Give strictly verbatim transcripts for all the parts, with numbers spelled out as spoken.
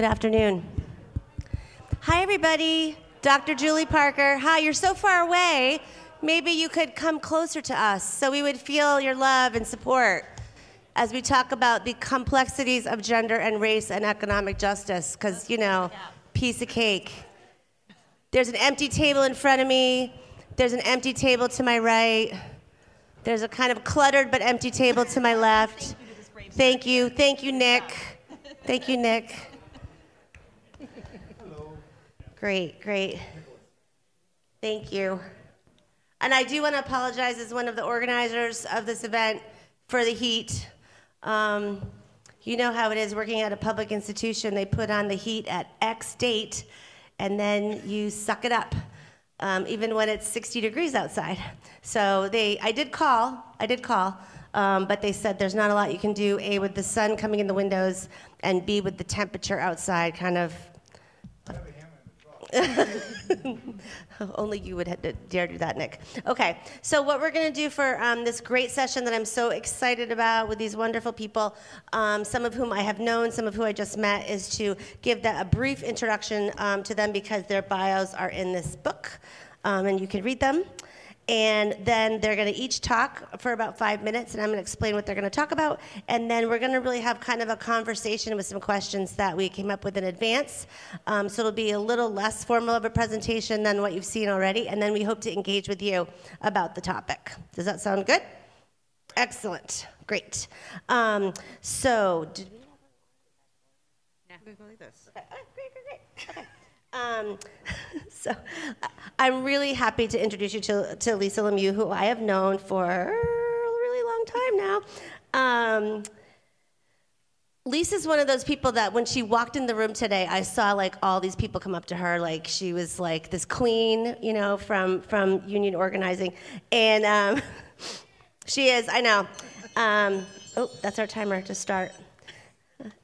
Good afternoon. Hi, everybody. Doctor Juli Parker. Hi, you're so far away. Maybe you could come closer to us so we would feel your love and support as we talk about the complexities of gender and race and economic justice, because, you know, piece of cake. There's an empty table in front of me. There's an empty table to my right. There's a kind of cluttered but empty table to my left. Thank you. Thank you, Nick. Thank you, Nick. Hello. Great, great. Thank you. And I do want to apologize as one of the organizers of this event for the heat. Um, you know how it is working at a public institution. They put on the heat at X date, and then you suck it up, um, even when it's sixty degrees outside. So they, I did call, I did call, um, but they said there's not a lot you can do, A, with the sun coming in the windows, and B, with the temperature outside kind of. Only you would have to dare do that, Nick. Okay, so what we're going to do for um, this great session that I'm so excited about with these wonderful people, um, some of whom I have known, some of who I just met, is to give that a brief introduction um, to them, because their bios are in this book, um, and you can read them. And then they're going to each talk for about five minutes, and I'm going to explain what they're going to talk about. And then we're going to really have kind of a conversation with some questions that we came up with in advance. Um, so it'll be a little less formal of a presentation than what you've seen already. And then we hope to engage with you about the topic. Does that sound good? Excellent. Great. Um, so, did we have one? No. We go like this. Okay. Oh, great, great, great. Okay. Um, so I'm really happy to introduce you to, to Lisa Lemieux, who I have known for a really long time now. Um, Lisa's one of those people that when she walked in the room today, I saw like all these people come up to her, like she was like this queen, you know, from, from union organizing. And um, she is, I know. Um, oh, that's our timer to start.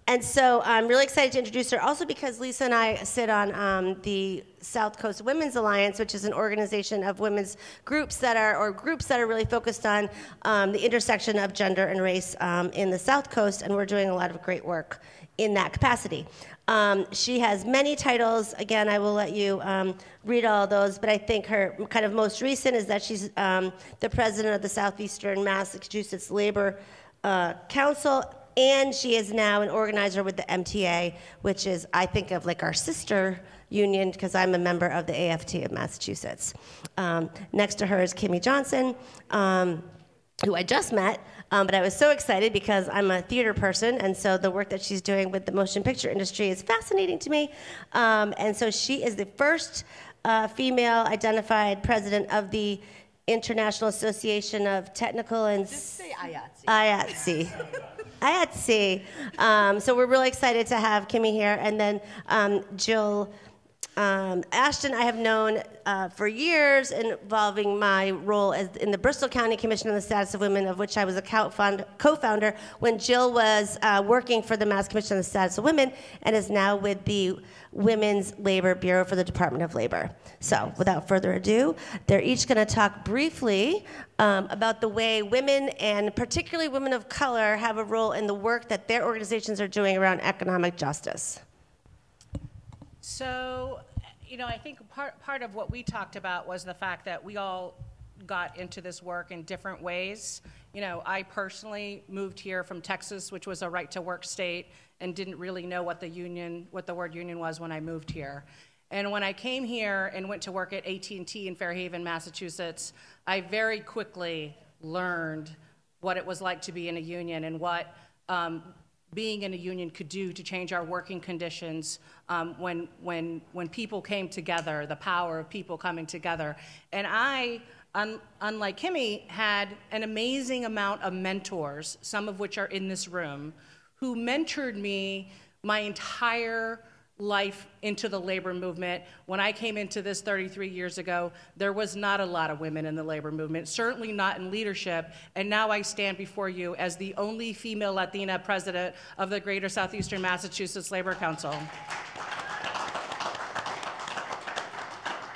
And so I'm really excited to introduce her, also because Lisa and I sit on um, the South Coast Women's Alliance, which is an organization of women's groups that are, or groups that are really focused on um, the intersection of gender and race um, in the South Coast, and we're doing a lot of great work in that capacity. Um, she has many titles. Again, I will let you um, read all those, but I think her kind of most recent is that she's um, the president of the Southeastern Massachusetts Labor uh, Council. And she is now an organizer with the M T A, which is, I think of like our sister union, because I'm a member of the A F T of Massachusetts. Um, next to her is Kimmie Johnson, um, who I just met, um, but I was so excited because I'm a theater person, and so the work that she's doing with the motion picture industry is fascinating to me. Um, and so she is the first uh, female identified president of the International Association of Technical and... Just say I A T S E. I A T S E. I A T S E. Um, so we're really excited to have Kimmie here. And then um, Jill um, Ashton, I have known uh, for years, involving my role as in the Bristol County Commission on the Status of Women, of which I was a co-founder when Jill was uh, working for the Mass Commission on the Status of Women, and is now with the Women's Labor Bureau for the Department of Labor. So without further ado, they're each going to talk briefly um, about the way women, and particularly women of color, have a role in the work that their organizations are doing around economic justice. So, you know, I think part, part of what we talked about was the fact that we all got into this work in different ways. You know, I personally moved here from Texas, which was a right-to-work state, and didn't really know what the union, what the word union was when I moved here. And when I came here and went to work at A T and T in Fairhaven, Massachusetts, I very quickly learned what it was like to be in a union, and what um, being in a union could do to change our working conditions um, when, when, when people came together, the power of people coming together. And I, un unlike Kimmie, had an amazing amount of mentors, some of which are in this room, who mentored me my entire life into the labor movement. When I came into this thirty-three years ago, there was not a lot of women in the labor movement, certainly not in leadership, and now I stand before you as the only female Latina president of the Greater Southeastern Massachusetts Labor Council.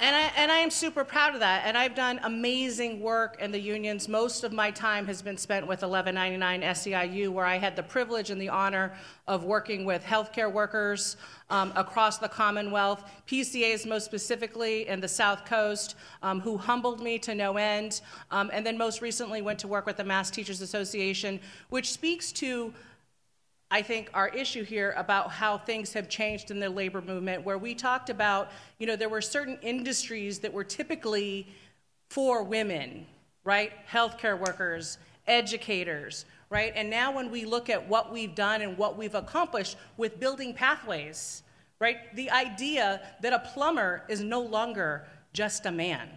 And I, and I am super proud of that. And I've done amazing work in the unions. Most of my time has been spent with eleven ninety-nine S E I U, where I had the privilege and the honor of working with healthcare workers um, across the Commonwealth, P C As most specifically in the South Coast, um, who humbled me to no end. Um, and then most recently went to work with the Mass Teachers Association, which speaks to, I think, our issue here about how things have changed in the labor movement, where we talked about, you know, there were certain industries that were typically for women, right? Healthcare workers, educators, right? And now when we look at what we've done and what we've accomplished with building pathways, right? The idea that a plumber is no longer just a man,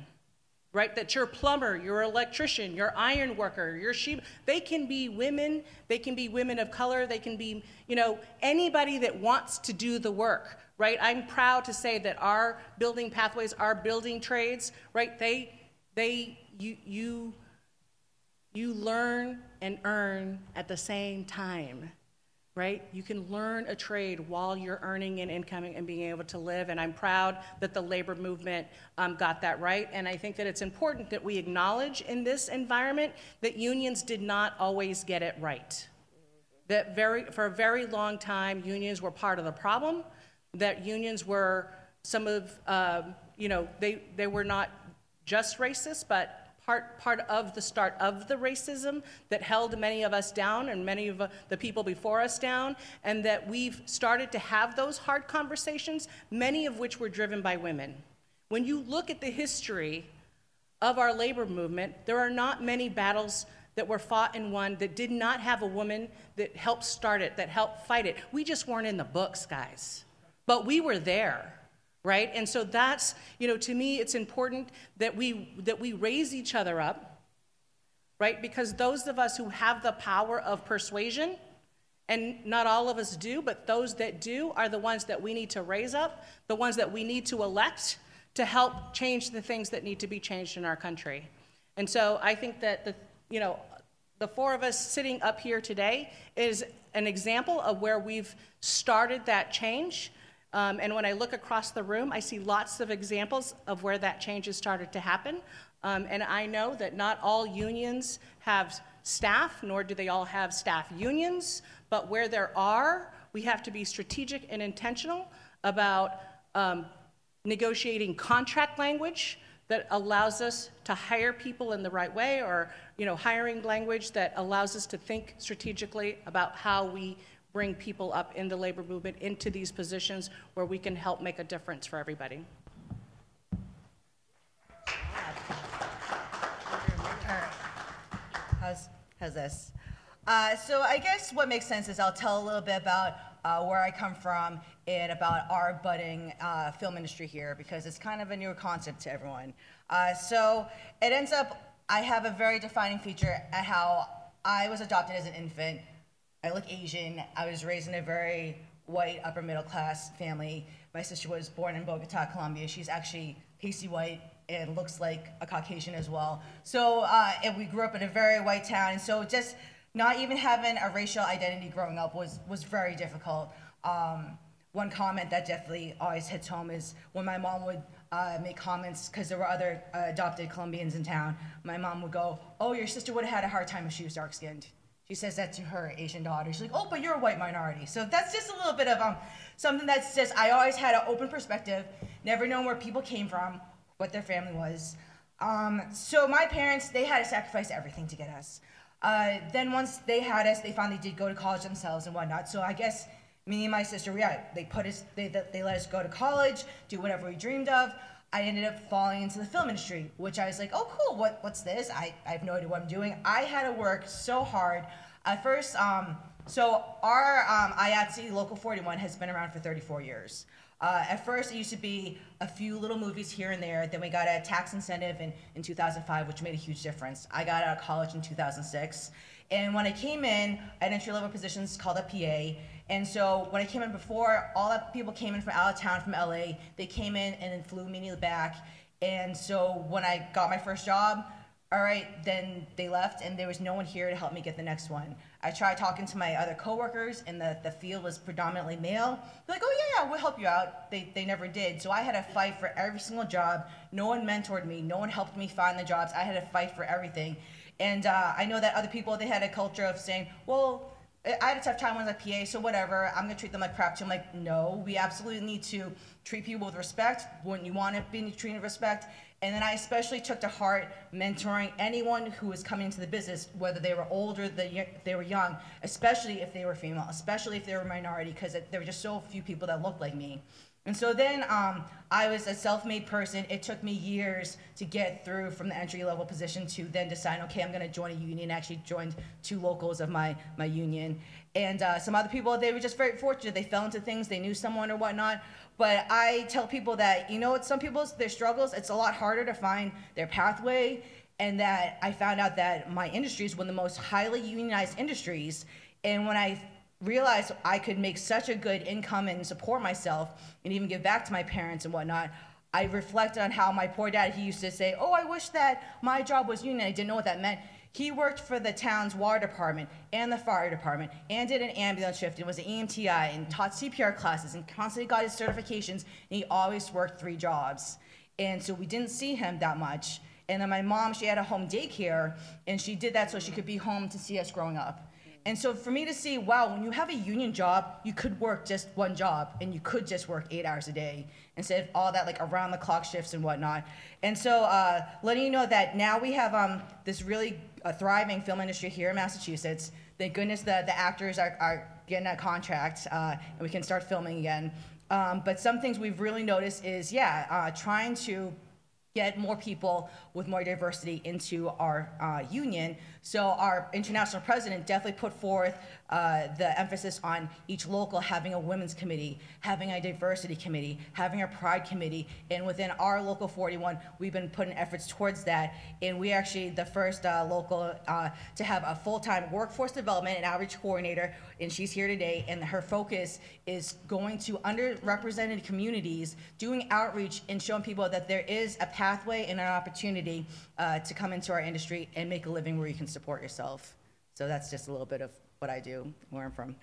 right? That your plumber, your electrician, your iron worker, your sheep, they can be women, they can be women of color, they can be, you know, anybody that wants to do the work, right? I'm proud to say that our building pathways, our building trades, right? They, they, you, you, you learn and earn at the same time, right? You can learn a trade while you're earning an income and being able to live, and I'm proud that the labor movement um, got that right, and I think that it's important that we acknowledge in this environment that unions did not always get it right. That very, for a very long time, unions were part of the problem, that unions were some of, um, you know, they, they were not just racist, but Part, part of the start of the racism that held many of us down and many of the people before us down, and that we've started to have those hard conversations, many of which were driven by women. When you look at the history of our labor movement, there are not many battles that were fought and won that did not have a woman that helped start it, that helped fight it. We just weren't in the books, guys, but we were there. Right? And so that's, you know, to me, it's important that we, that we raise each other up, right? Because those of us who have the power of persuasion, and not all of us do, but those that do are the ones that we need to raise up, the ones that we need to elect to help change the things that need to be changed in our country. And so I think that, the, you know, the four of us sitting up here today is an example of where we've started that change. Um, and when I look across the room, I see lots of examples of where that change has started to happen. Um, and I know that not all unions have staff, nor do they all have staff unions. But where there are, we have to be strategic and intentional about um, negotiating contract language that allows us to hire people in the right way, or, you know, hiring language that allows us to think strategically about how we bring people up in the labor movement into these positions where we can help make a difference for everybody. How's, how's this? Uh, so I guess what makes sense is I'll tell a little bit about uh, where I come from and about our budding uh, film industry here, because it's kind of a newer concept to everyone. Uh, so it ends up, I have a very defining feature at how I was adopted as an infant. I look Asian. I was raised in a very white, upper middle class family. My sister was born in Bogota, Colombia. She's actually pasty white and looks like a Caucasian as well. So uh, and we grew up in a very white town. And so just not even having a racial identity growing up was, was very difficult. Um, one comment that definitely always hits home is when my mom would uh, make comments, because there were other uh, adopted Colombians in town, my mom would go, "Oh, your sister would have had a hard time if she was dark skinned." She says that to her Asian daughter. She's like, "Oh, but you're a white minority." So that's just a little bit of um, something that's just, I always had an open perspective, never known where people came from, what their family was. Um, so my parents, they had to sacrifice everything to get us. Uh, then once they had us, they finally did go to college themselves and whatnot. So I guess me and my sister, yeah, they put us, they, they let us go to college, do whatever we dreamed of. I ended up falling into the film industry, which I was like, "Oh, cool, what, what's this? I, I have no idea what I'm doing." I had to work so hard. At first, um, so our um, I A T S E Local forty-one has been around for thirty-four years. Uh, at first, it used to be a few little movies here and there. Then we got a tax incentive in, in two thousand five, which made a huge difference. I got out of college in two thousand six. And when I came in, I had entry-level positions called a P A. And so when I came in before, all the people came in from out of town, from L A. They came in and then flew me back. And so when I got my first job, all right, then they left and there was no one here to help me get the next one. I tried talking to my other coworkers and the, the field was predominantly male. They're like, oh yeah, yeah, we'll help you out. They, they never did. So I had to fight for every single job. No one mentored me. No one helped me find the jobs. I had to fight for everything. And uh, I know that other people, they had a culture of saying, well, I had a tough time when I was a P A, so whatever, I'm gonna treat them like crap too. I'm like, no, we absolutely need to treat people with respect when you want to be treated with respect. And then I especially took to heart mentoring anyone who was coming into the business, whether they were older, they were young, especially if they were female, especially if they were a minority, because there were just so few people that looked like me. And so then um, I was a self-made person. It took me years to get through from the entry-level position to then decide, okay, I'm gonna join a union. I actually joined two locals of my, my union. And uh, some other people, they were just very fortunate. They fell into things, they knew someone or whatnot. But I tell people that, you know, it's some people's, their struggles, it's a lot harder to find their pathway. And that I found out that my industry is one of the most highly unionized industries. And when I realized I could make such a good income and support myself and even give back to my parents and whatnot, I reflected on how my poor dad, he used to say, oh, I wish that my job was union. I didn't know what that meant. He worked for the town's water department and the fire department and did an ambulance shift and was an E M T I and taught C P R classes and constantly got his certifications, and he always worked three jobs. And so we didn't see him that much. And then my mom, she had a home daycare, and she did that so she could be home to see us growing up. And so for me to see, wow, when you have a union job, you could work just one job and you could just work eight hours a day instead of all that like around the clock shifts and whatnot. And so uh, letting you know that now we have um, this really uh, thriving film industry here in Massachusetts. Thank goodness the, the actors are, are getting a contract uh, and we can start filming again. Um, but some things we've really noticed is, yeah, uh, trying to get more people with more diversity into our uh, union. So our international president definitely put forth uh, the emphasis on each local having a women's committee, having a diversity committee, having a pride committee, and within our local forty-one, we've been putting efforts towards that. And we actually the first uh, local uh, to have a full-time workforce development and outreach coordinator, and she's here today. And her focus is going to underrepresented communities, doing outreach and showing people that there is a pathway and an opportunity uh, to come into our industry and make a living where you can support yourself. So that's just a little bit of what I do, where I'm from.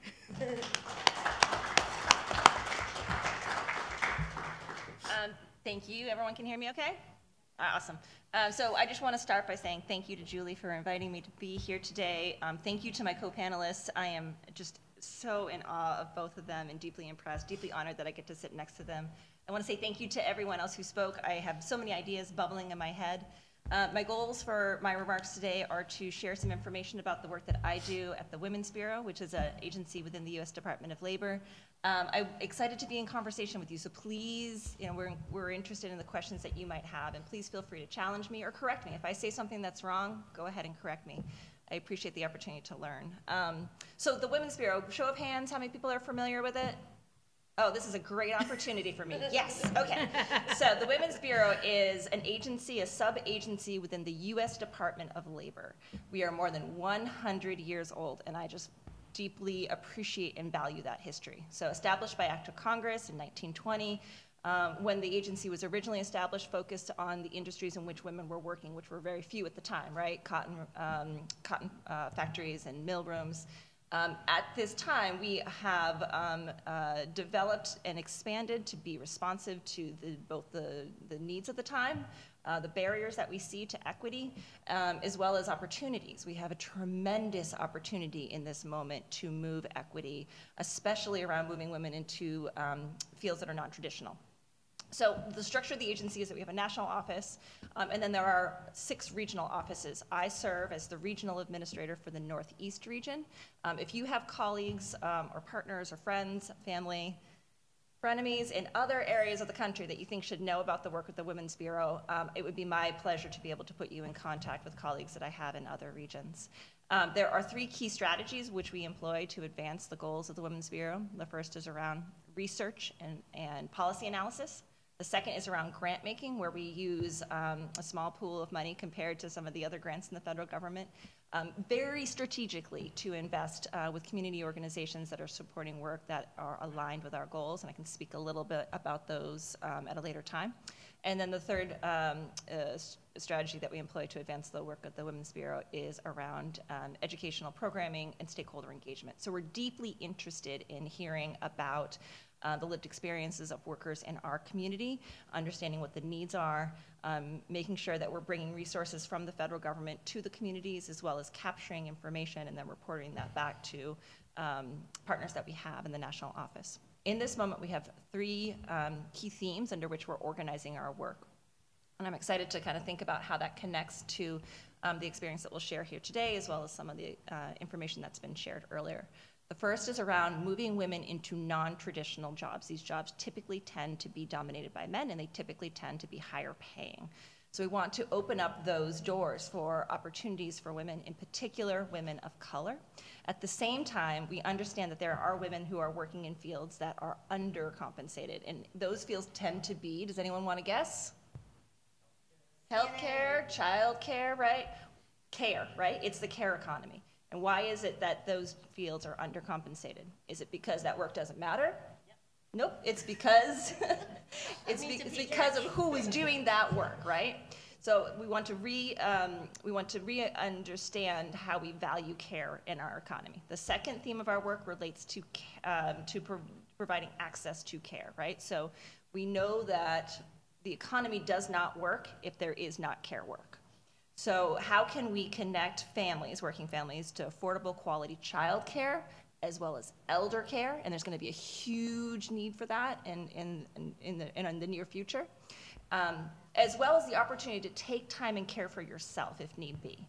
um, thank you. Everyone can hear me okay? Awesome. Um, so I just want to start by saying thank you to Juli for inviting me to be here today. Um, thank you to my co-panelists. I am just so in awe of both of them and deeply impressed, deeply honored that I get to sit next to them. I want to say thank you to everyone else who spoke. I have so many ideas bubbling in my head. Uh, my goals for my remarks today are to share some information about the work that I do at the Women's Bureau, which is an agency within the U S Department of Labor. Um, I'm excited to be in conversation with you, so please, you know, we're, we're interested in the questions that you might have, and please feel free to challenge me or correct me. If I say something that's wrong, go ahead and correct me. I appreciate the opportunity to learn. Um, so the Women's Bureau, show of hands, how many people are familiar with it? Oh, this is a great opportunity for me. Yes, okay. So the Women's Bureau is an agency, a sub-agency within the U S Department of Labor. We are more than one hundred years old, and I just deeply appreciate and value that history. So established by Act of Congress in nineteen twenty, um, when the agency was originally established, focused on the industries in which women were working, which were very few at the time, right? Cotton, um, cotton uh, factories and mill rooms. Um, at this time, we have um, uh, developed and expanded to be responsive to the, both the, the needs of the time, uh, the barriers that we see to equity, um, as well as opportunities. We have a tremendous opportunity in this moment to move equity, especially around moving women into um, fields that are non-traditional. So the structure of the agency is that we have a national office, um, and then there are six regional offices. I serve as the regional administrator for the Northeast region. Um, if you have colleagues um, or partners or friends, family, frenemies in other areas of the country that you think should know about the work of the Women's Bureau, um, it would be my pleasure to be able to put you in contact with colleagues that I have in other regions. Um, there are three key strategies which we employ to advance the goals of the Women's Bureau. The first is around research and, and policy analysis. The second is around grant making, where we use um, a small pool of money compared to some of the other grants in the federal government um, very strategically to invest uh, with community organizations that are supporting work that are aligned with our goals, and I can speak a little bit about those um, at a later time. And then the third um, uh, strategy that we employ to advance the work of the Women's Bureau is around um, educational programming and stakeholder engagement. So we're deeply interested in hearing about Uh, the lived experiences of workers in our community, understanding what the needs are, um, making sure that we're bringing resources from the federal government to the communities, as well as capturing information and then reporting that back to um, partners that we have in the national office. In this moment, we have three um, key themes under which we're organizing our work. And I'm excited to kind of think about how that connects to um, the experience that we'll share here today, as well as some of the uh, information that's been shared earlier. The first is around moving women into non-traditional jobs. These jobs typically tend to be dominated by men, and they typically tend to be higher paying. So we want to open up those doors for opportunities for women, in particular women of color. At the same time, we understand that there are women who are working in fields that are undercompensated, and those fields tend to be, does anyone want to guess? Healthcare, childcare, right? Care, right? It's the care economy. And why is it that those fields are undercompensated? Is it because that work doesn't matter? Yep. Nope, it's because it's, be, it's because of who was doing that work, right? So we want to re um, we want to re-understand how we value care in our economy. The second theme of our work relates to um, to pro providing access to care, right? So we know that the economy does not work if there is not care work. So how can we connect families, working families, to affordable quality childcare as well as elder care? And there's going to be a huge need for that in, in, in, the, in the near future, um, as well as the opportunity to take time and care for yourself if need be.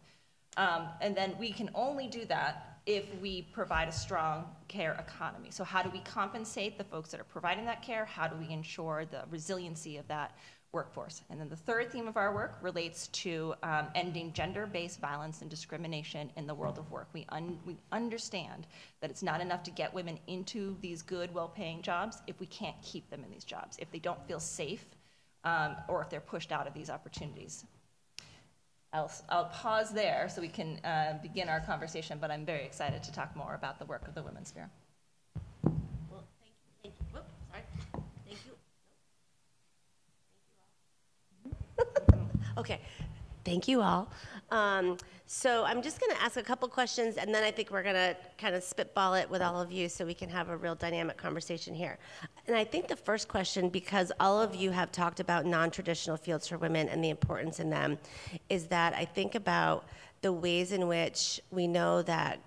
Um, and then we can only do that if we provide a strong care economy. So how do we compensate the folks that are providing that care? How do we ensure the resiliency of that workforce? And then the third theme of our work relates to um, ending gender-based violence and discrimination in the world of work. We, un we understand that it's not enough to get women into these good, well-paying jobs if we can't keep them in these jobs, if they don't feel safe, um, or if they're pushed out of these opportunities. I'll, I'll pause there so we can uh, begin our conversation, but I'm very excited to talk more about the work of the Women's Bureau. Okay, thank you all. Um, so I'm just going to ask a couple questions, and then I think we're going to kind of spitball it with all of you so we can have a real dynamic conversation here. And I think the first question, because all of you have talked about non-traditional fields for women and the importance in them, is that I think about the ways in which we know that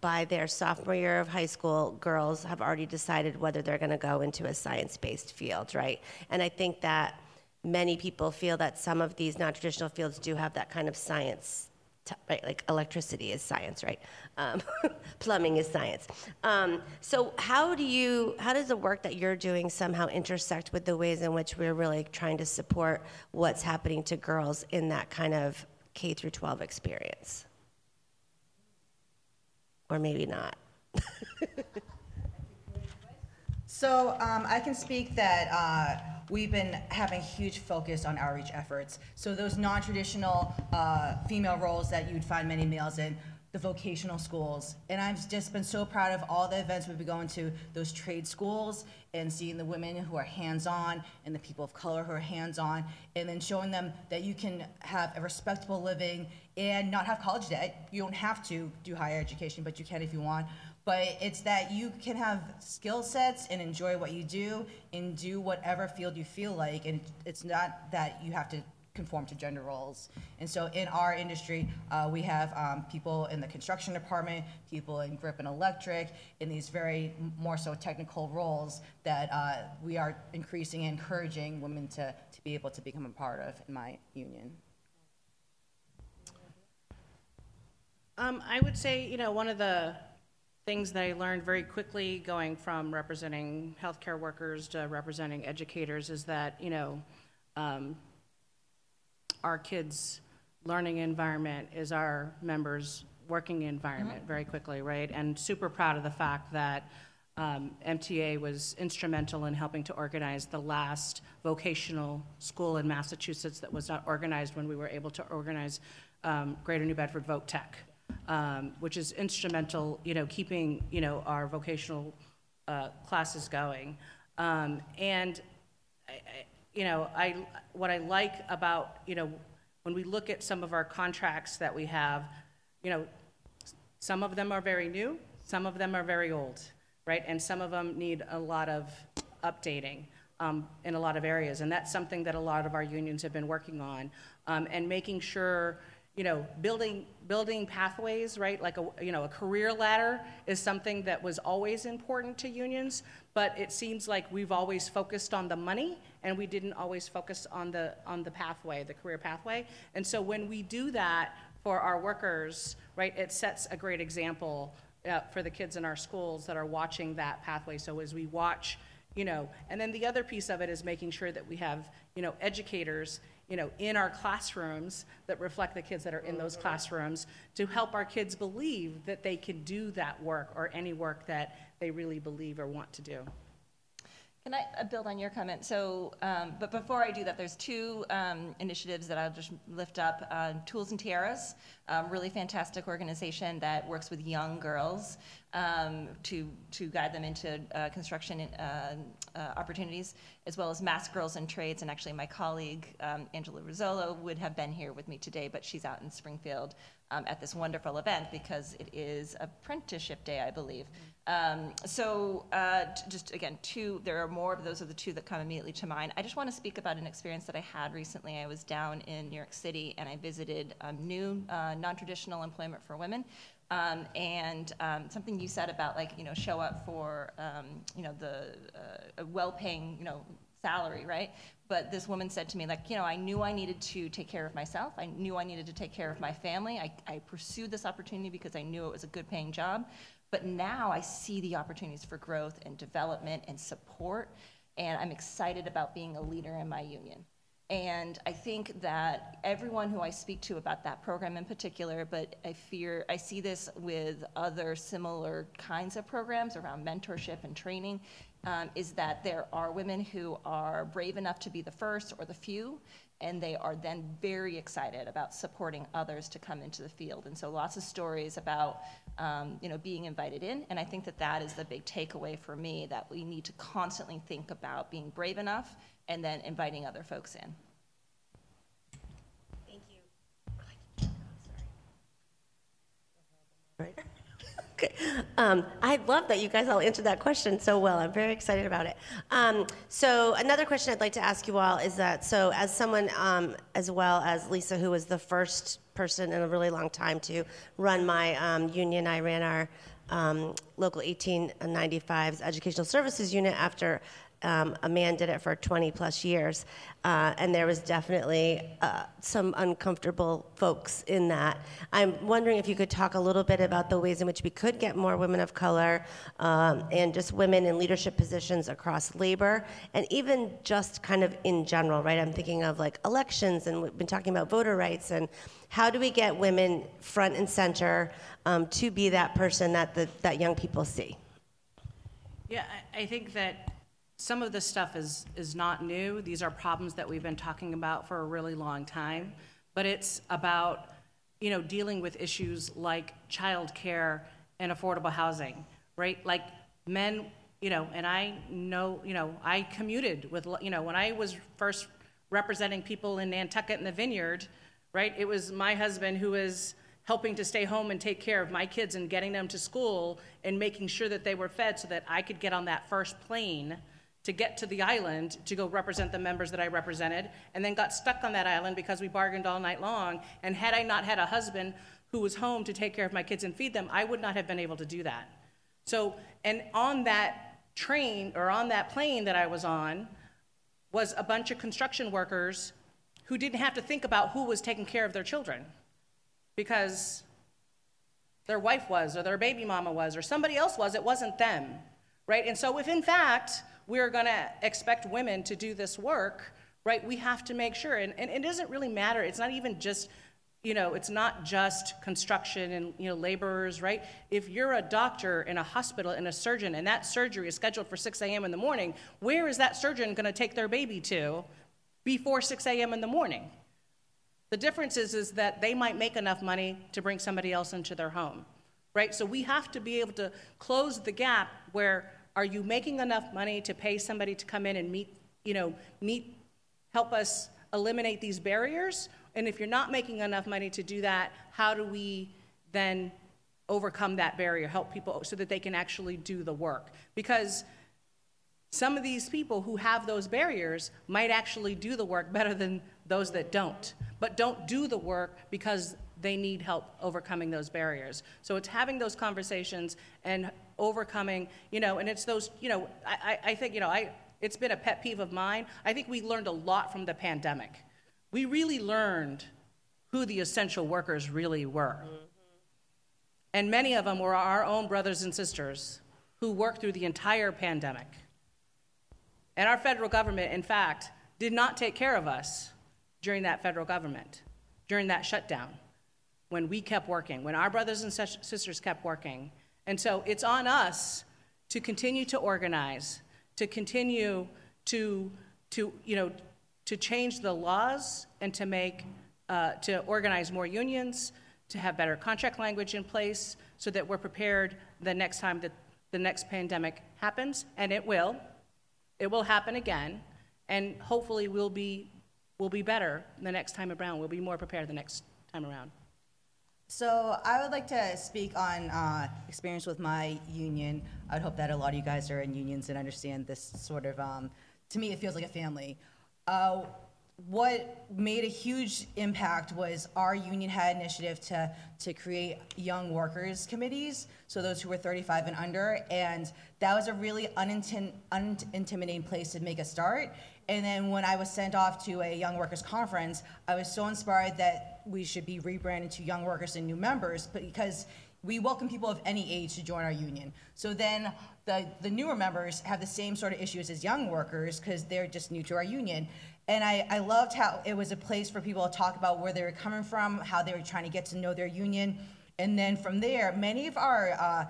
by their sophomore year of high school, girls have already decided whether they're going to go into a science-based field, right? And I think that many people feel that some of these non-traditional fields do have that kind of science, right? Like electricity is science, right? Um, plumbing is science. Um, so how do you, how does the work that you're doing somehow intersect with the ways in which we're really trying to support what's happening to girls in that kind of K through twelve experience? Or maybe not. So um, I can speak that uh, we've been having huge focus on outreach efforts. So those non-traditional uh, female roles that you'd find many males in, the vocational schools. And I've just been so proud of all the events we've been going to, those trade schools, and seeing the women who are hands-on and the people of color who are hands-on, and then showing them that you can have a respectable living and not have college debt. You don't have to do higher education, but you can if you want. But it's that you can have skill sets and enjoy what you do and do whatever field you feel like, and it's not that you have to conform to gender roles. And so in our industry, uh, we have um, people in the construction department, people in grip and electric, in these very more so technical roles that uh, we are increasing and encouraging women to, to be able to become a part of in my union. Um, I would say, you know, one of the things that I learned very quickly going from representing healthcare workers to representing educators is that, you know, um, our kids' learning environment is our members' working environment mm-hmm. very quickly, right? And super proud of the fact that um, M T A was instrumental in helping to organize the last vocational school in Massachusetts that was not organized when we were able to organize um, Greater New Bedford Voc Tech. um, which is instrumental, you know, keeping, you know, our vocational uh, classes going. Um, and, I, I, you know, I, what I like about, you know, when we look at some of our contracts that we have, you know, some of them are very new, some of them are very old, right? And some of them need a lot of updating um, in a lot of areas. And that's something that a lot of our unions have been working on. Um, and making sure, you know, building building pathways, right? Like a, you know, a career ladder is something that was always important to unions, but it seems like we've always focused on the money and we didn't always focus on the on the pathway, the career pathway. And so when we do that for our workers, right, it sets a great example uh, for the kids in our schools that are watching that pathway. So as we watch, you know, and then the other piece of it is making sure that we have, you know, educators, you know, in our classrooms that reflect the kids that are in those classrooms to help our kids believe that they can do that work or any work that they really believe or want to do. Can I build on your comment? So, um, but before I do that, there's two um, initiatives that I'll just lift up. Uh, Tools and Tiaras, um, really fantastic organization that works with young girls um, to, to guide them into uh, construction uh, uh, opportunities, as well as Mass Girls in Trades. And actually my colleague, um, Angela Rizzolo, would have been here with me today, but she's out in Springfield um, at this wonderful event because it is Apprenticeship Day, I believe. Mm-hmm. Um, so uh, just again, two, there are more, but those are the two that come immediately to mind. I just want to speak about an experience that I had recently. I was down in New York City and I visited um, new uh, non-traditional employment for women. Um, and um, something you said about, like, you know, show up for, um, you know, the uh, well-paying, you know, salary, right? But this woman said to me, like, you know, I knew I needed to take care of myself. I knew I needed to take care of my family. I, I pursued this opportunity because I knew it was a good paying job. But now I see the opportunities for growth and development and support, and I'm excited about being a leader in my union. And I think that everyone who I speak to about that program in particular, but I fear I see this with other similar kinds of programs around mentorship and training, um, is that there are women who are brave enough to be the first or the few, and they are then very excited about supporting others to come into the field. And so lots of stories about um, you know, being invited in, and I think that that is the big takeaway for me, that we need to constantly think about being brave enough and then inviting other folks in. Thank you. Sorry. Okay. Um, I love that you guys all answered that question so well. I'm very excited about it. Um, so another question I'd like to ask you all is that, so as someone um, as well as Lisa, who was the first person in a really long time to run my um, union, I ran our um, local eighteen ninety-five's educational services unit after um, a man did it for twenty plus years. Uh, and there was definitely uh, some uncomfortable folks in that. I'm wondering if you could talk a little bit about the ways in which we could get more women of color um, and just women in leadership positions across labor, and even just kind of in general, right? I'm thinking of, like, elections, and we've been talking about voter rights, and how do we get women front and center um, to be that person that the, that young people see? Yeah, I, I think that some of this stuff is, is not new. These are problems that we've been talking about for a really long time, but it's about, you know, dealing with issues like childcare and affordable housing, right? Like men, you know, and I know, you know, I commuted with, you know, when I was first representing people in Nantucket in the Vineyard, right? It was my husband who was helping to stay home and take care of my kids and getting them to school and making sure that they were fed so that I could get on that first plane to get to the island to go represent the members that I represented, and then got stuck on that island because we bargained all night long. And had I not had a husband who was home to take care of my kids and feed them, I would not have been able to do that. So, and on that train or on that plane that I was on was a bunch of construction workers who didn't have to think about who was taking care of their children because their wife was, or their baby mama was, or somebody else was, it wasn't them, right? And so if in fact, we're gonna expect women to do this work, right? We have to make sure, and, and it doesn't really matter. It's not even just, you know, it's not just construction and, you know, laborers, right? If you're a doctor in a hospital and a surgeon, and that surgery is scheduled for six A M in the morning, where is that surgeon gonna take their baby to before six A M in the morning? The difference is, is that they might make enough money to bring somebody else into their home, right? So we have to be able to close the gap where are you making enough money to pay somebody to come in and meet, you know, meet, help us eliminate these barriers? And if you're not making enough money to do that, how do we then overcome that barrier, help people so that they can actually do the work? Because some of these people who have those barriers might actually do the work better than those that don't, but don't do the work because they need help overcoming those barriers. So it's having those conversations and overcoming, you know, and it's those, you know, I, I think, you know, I it's been a pet peeve of mine. I think we learned a lot from the pandemic. We really learned who the essential workers really were. Mm-hmm. And many of them were our own brothers and sisters who worked through the entire pandemic. And our federal government, in fact, did not take care of us during that federal government, during that shutdown, when we kept working, when our brothers and sisters kept working. And so it's on us to continue to organize, to continue to, to you know, to change the laws and to make, uh, to organize more unions, to have better contract language in place so that we're prepared the next time that the next pandemic happens, and it will. It will happen again, and hopefully we'll be, we'll be better the next time around. We'll be more prepared the next time around. So I would like to speak on uh, experience with my union. I would hope that a lot of you guys are in unions and understand this sort of, um, to me it feels like a family. Uh, What made a huge impact was our union had initiative to, to create young workers committees, so those who were thirty-five and under, and that was a really unintim- unintimidating place to make a start. And then when I was sent off to a young workers conference, I was so inspired that we should be rebranded to young workers and new members, but because we welcome people of any age to join our union. So then the, the newer members have the same sort of issues as young workers because they're just new to our union. And I, I loved how it was a place for people to talk about where they were coming from, how they were trying to get to know their union. And then from there, many of our uh,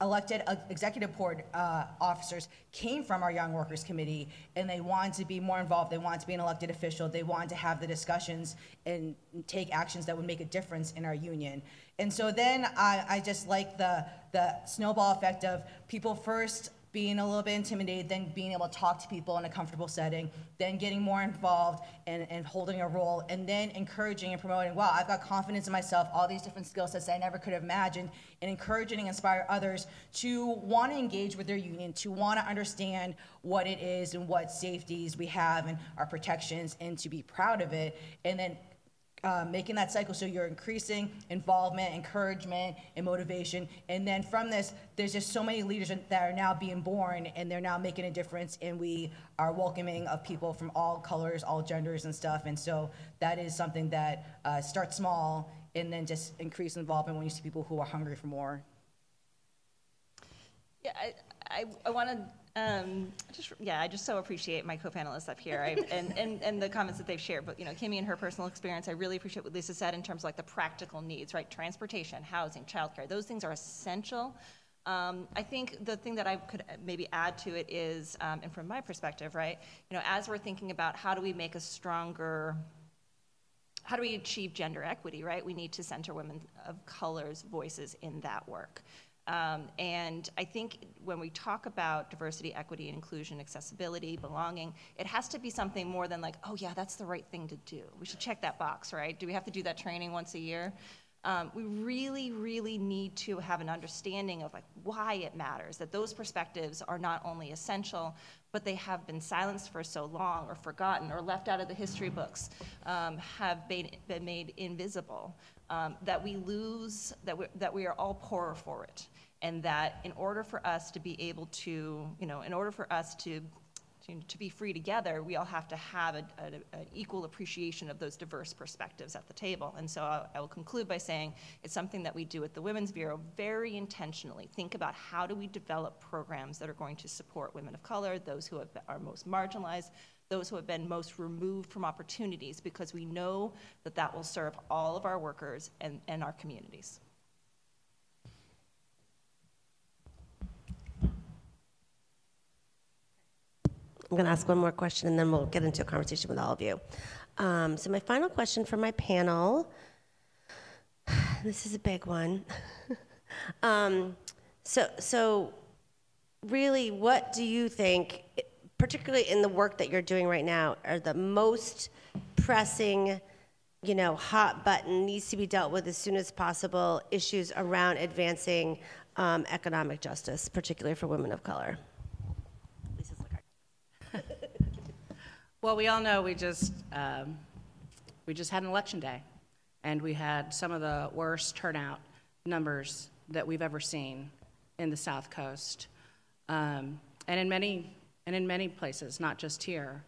elected executive board uh, officers came from our Young Workers Committee, and they wanted to be more involved. They wanted to be an elected official. They wanted to have the discussions and take actions that would make a difference in our union. And so then I, I just like the, the snowball effect of people first being a little bit intimidated, then being able to talk to people in a comfortable setting, then getting more involved and, and holding a role, and then encouraging and promoting, wow, I've got confidence in myself, all these different skill sets that I never could have imagined, and encouraging and inspire others to want to engage with their union, to want to understand what it is and what safeties we have and our protections, and to be proud of it, and then Uh, making that cycle so you're increasing involvement, encouragement, and motivation. And then from this, there's just so many leaders that are now being born, and they're now making a difference, and we are welcoming of people from all colors, all genders and stuff. And so that is something that uh, starts small and then just increase involvement when you see people who are hungry for more. Yeah, I, I, I want to Um, just, yeah, I just so appreciate my co-panelists up here I, and, and, and the comments that they've shared. But, you know, Kimmie and her personal experience, I really appreciate what Lisa said in terms of like the practical needs, right? Transportation, housing, childcare, those things are essential. Um, I think the thing that I could maybe add to it is, um, and from my perspective, right, you know, as we're thinking about how do we make a stronger, how do we achieve gender equity, right? We need to center women of color's voices in that work. Um, and I think when we talk about diversity, equity, and inclusion, accessibility, belonging, it has to be something more than like, oh yeah, that's the right thing to do. We should check that box, right? Do we have to do that training once a year? Um, we really, really need to have an understanding of like why it matters, that those perspectives are not only essential, but they have been silenced for so long or forgotten or left out of the history books, um, have been, been made invisible, um, that we lose, that we, that we are all poorer for it. And that in order for us to be able to, you know, in order for us to, to, to be free together, we all have to have a, a, an equal appreciation of those diverse perspectives at the table. And so I, I will conclude by saying it's something that we do at the Women's Bureau very intentionally. Think about how do we develop programs that are going to support women of color, those who have, are most marginalized, those who have been most removed from opportunities, because we know that that will serve all of our workers and, and our communities. I'm going to ask one more question, and then we'll get into a conversation with all of you. Um, so my final question for my panel, this is a big one. um, so, so really, what do you think, particularly in the work that you're doing right now, are the most pressing, you know, hot button, needs to be dealt with as soon as possible issues around advancing um, economic justice, particularly for women of color? Well, we all know we just um, we just had an election day, and we had some of the worst turnout numbers that we've ever seen in the South Coast, um, and in many and in many places, not just here.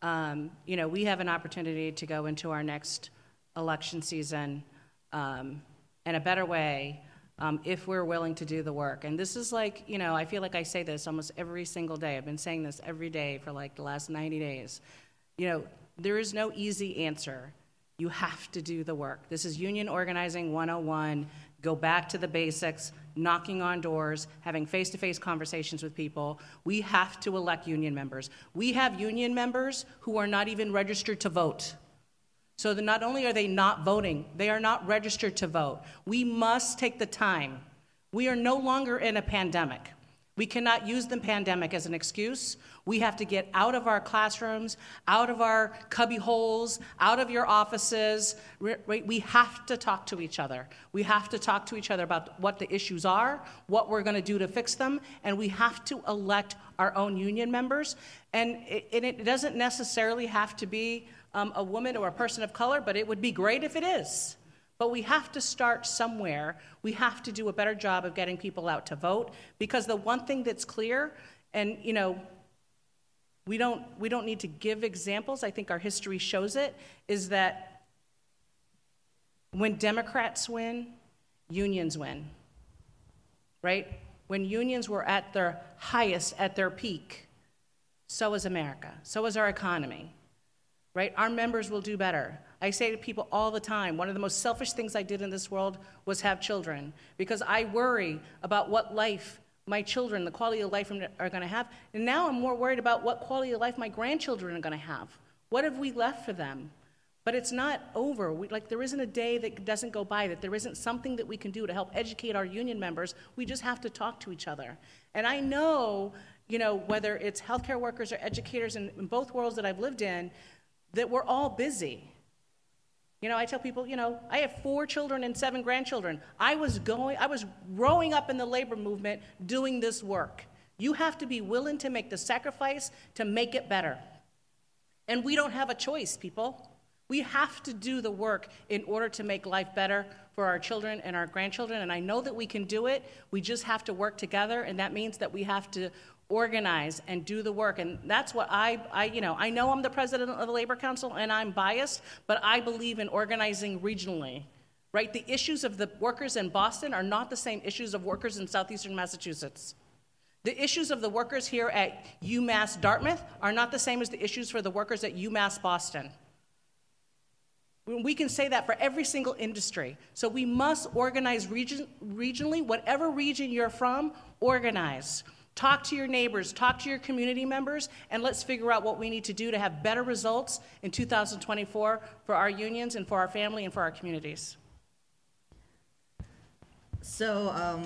Um, you know, we have an opportunity to go into our next election season um, in a better way um, if we're willing to do the work. And this is like, you know, I feel like I say this almost every single day. I've been saying this every day for like the last ninety days. You know, there is no easy answer. You have to do the work. This is union organizing one oh one. Go back to the basics, knocking on doors, having face-to-face conversations with people. We have to elect union members. We have union members who are not even registered to vote. So that not only are they not voting, they are not registered to vote. We must take the time. We are no longer in a pandemic. We cannot use the pandemic as an excuse. We have to get out of our classrooms, out of our cubby holes, out of your offices. We have to talk to each other. We have to talk to each other about what the issues are, what we're going to do to fix them, and we have to elect our own union members. And it doesn't necessarily have to be a woman or a person of color, but it would be great if it is. But we have to start somewhere. We have to do a better job of getting people out to vote, because the one thing that's clear, and you know, we don't we don't need to give examples, I think our history shows it, is that when Democrats win, unions win, right? When unions were at their highest, at their peak, so was America, so was our economy, right? Our members will do better. I say to people all the time, one of the most selfish things I did in this world was have children, because I worry about what life my children, the quality of life are going to have. And now I'm more worried about what quality of life my grandchildren are going to have. What have we left for them? But it's not over. We, like, there isn't a day that doesn't go by that there isn't something that we can do to help educate our union members. We just have to talk to each other. And I know, you know, whether it's healthcare workers or educators in, in both worlds that I've lived in, that we're all busy. You know, I tell people, you know, I have four children and seven grandchildren. I was going, I was growing up in the labor movement doing this work. You have to be willing to make the sacrifice to make it better. And we don't have a choice, people. We have to do the work in order to make life better for our children and our grandchildren. And I know that we can do it. We just have to work together, and that means that we have to organize and do the work. And that's what I, I, you know, I know I'm the president of the Labor Council and I'm biased, but I believe in organizing regionally, right? The issues of the workers in Boston are not the same issues of workers in Southeastern Massachusetts. The issues of the workers here at UMass Dartmouth are not the same as the issues for the workers at UMass Boston. We can say that for every single industry. So we must organize region, regionally, whatever region you're from, organize. Talk to your neighbors, talk to your community members, and let's figure out what we need to do to have better results in two thousand twenty-four for our unions and for our family and for our communities. So um,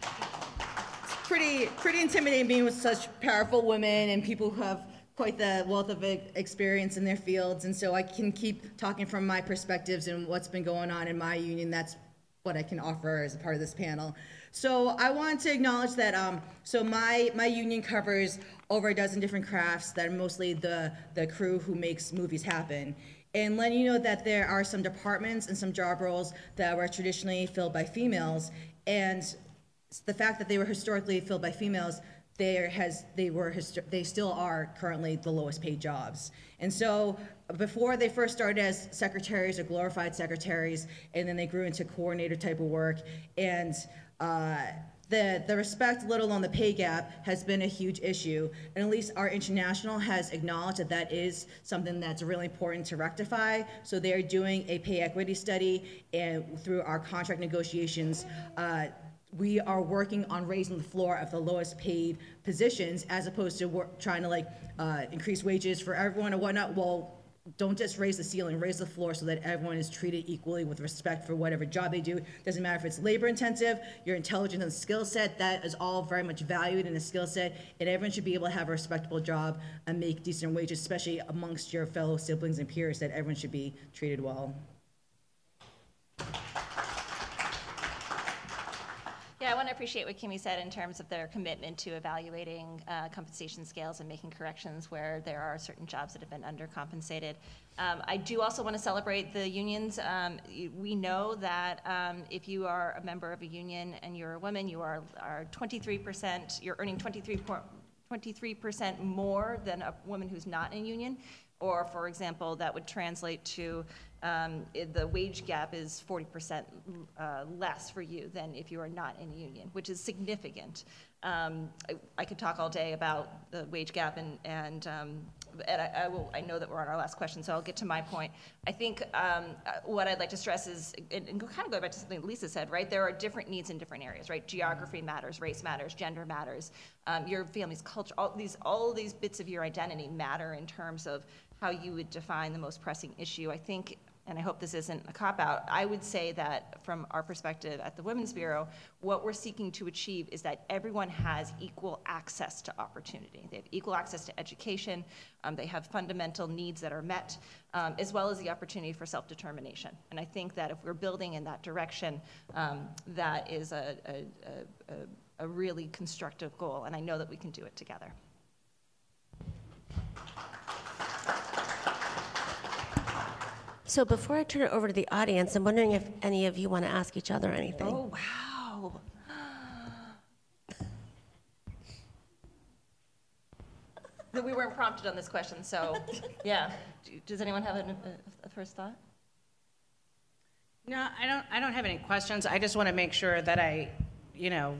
it's pretty, pretty intimidating being with such powerful women and people who have quite the wealth of experience in their fields. And so I can keep talking from my perspectives and what's been going on in my union. That's what I can offer as a part of this panel. So I want to acknowledge that, um, so my, my union covers over a dozen different crafts that are mostly the, the crew who makes movies happen. And letting you know that there are some departments and some job roles that were traditionally filled by females. And the fact that they were historically filled by females, there has, they, were they still are currently the lowest paid jobs. And so before they first started as secretaries or glorified secretaries, and then they grew into coordinator type of work. And uh, the, the respect, let alone the pay gap, has been a huge issue. And at least our international has acknowledged that that is something that's really important to rectify. So they are doing a pay equity study, and through our contract negotiations, uh, we are working on raising the floor of the lowest paid positions, as opposed to work, trying to like uh, increase wages for everyone and whatnot. Well, don't just raise the ceiling, raise the floor so that everyone is treated equally with respect for whatever job they do. Doesn't matter if it's labor intensive, your intelligence and skill set, that is all very much valued in a skill set, and everyone should be able to have a respectable job and make decent wages, especially amongst your fellow siblings and peers, that everyone should be treated well. Yeah, I want to appreciate what Kimmie said in terms of their commitment to evaluating uh, compensation scales and making corrections where there are certain jobs that have been undercompensated. Um, I do also want to celebrate the unions. Um, we know that um, if you are a member of a union and you're a woman, you are, are twenty-three percent, you're earning twenty-three percent more than a woman who's not in a union. Or, for example, that would translate to um, the wage gap is forty percent uh, less for you than if you are not in a union, which is significant. Um, I, I could talk all day about the wage gap, and, and, um, and I, I, will, I know that we're on our last question, so I'll get to my point. I think um, what I'd like to stress is, and, and kind of go back to something Lisa said, right? There are different needs in different areas, right? Geography matters, race matters, gender matters, um, your family's culture, all these, all these bits of your identity matter in terms of how you would define the most pressing issue. I think, and I hope this isn't a cop-out, I would say that from our perspective at the Women's Bureau, what we're seeking to achieve is that everyone has equal access to opportunity. They have equal access to education, um, they have fundamental needs that are met, um, as well as the opportunity for self-determination. And I think that if we're building in that direction, um, that is a, a, a, a really constructive goal, and I know that we can do it together. So before I turn it over to the audience, I'm wondering if any of you want to ask each other anything. Oh, wow. We weren't prompted on this question, so yeah. Does anyone have a, a first thought? No, I don't, I don't have any questions. I just want to make sure that I, you know,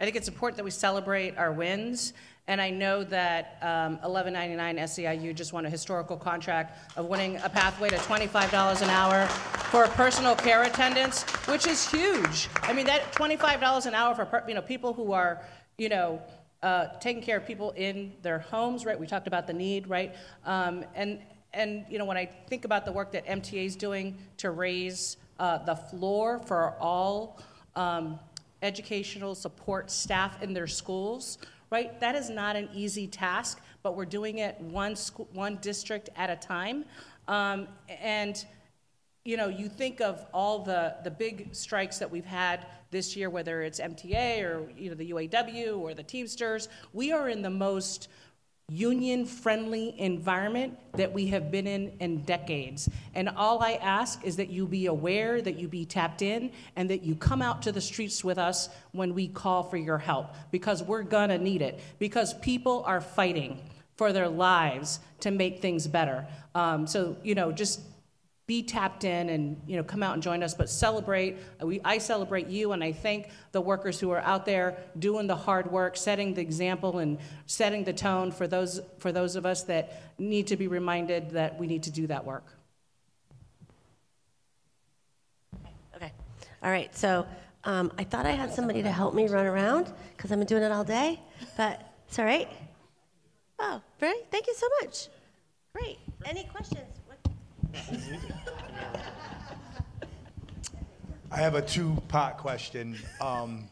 I think it's important that we celebrate our wins. And I know that um, eleven ninety-nine S E I U just won a historical contract of winning a pathway to twenty-five dollars an hour for personal care attendants, which is huge. I mean, that twenty-five dollars an hour for per, you know, people who are, you know, uh, taking care of people in their homes, right? We talked about the need, right? Um, and and you know, when I think about the work that M T A is doing to raise uh, the floor for all um, educational support staff in their schools. Right? That is not an easy task, but we're doing it one school, one district at a time. Um, and you know, you think of all the, the big strikes that we've had this year, whether it's M T A or you know the U A W or the Teamsters, we are in the most union-friendly environment that we have been in in decades. And all I ask is that you be aware, that you be tapped in, and that you come out to the streets with us when we call for your help, because we're gonna need it, because people are fighting for their lives to make things better. Um, so, you know, just be tapped in and, you know, come out and join us, but celebrate. We, I celebrate you, and I thank the workers who are out there doing the hard work, setting the example and setting the tone for those, for those of us that need to be reminded that we need to do that work. Okay. All right. So um, I thought I had somebody to help me run around because I've been doing it all day, but it's all right. Oh, Brittany, thank you so much. Great. Any questions? I have a two-part question. Um,